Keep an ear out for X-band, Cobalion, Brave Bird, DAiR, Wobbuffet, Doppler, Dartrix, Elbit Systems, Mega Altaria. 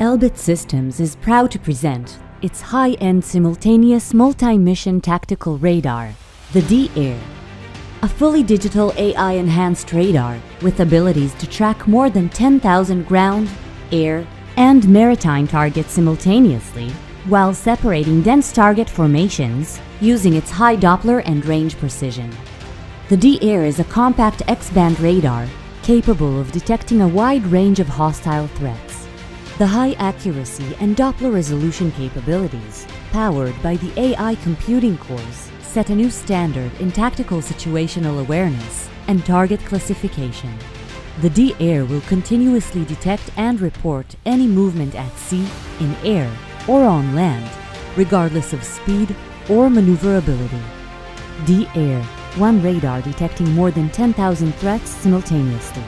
Elbit Systems is proud to present its high-end simultaneous multi-mission tactical radar, the DAiR, a fully digital AI-enhanced radar with abilities to track more than 10,000 ground, air, and maritime targets simultaneously while separating dense target formations using its high Doppler and range precision. The DAiR is a compact X-band radar capable of detecting a wide range of hostile threats. The high accuracy and Doppler resolution capabilities, powered by the AI computing cores, set a new standard in tactical situational awareness and target classification. The DAiR will continuously detect and report any movement at sea, in air, or on land, regardless of speed or maneuverability. DAiR, one radar detecting more than 10,000 threats simultaneously.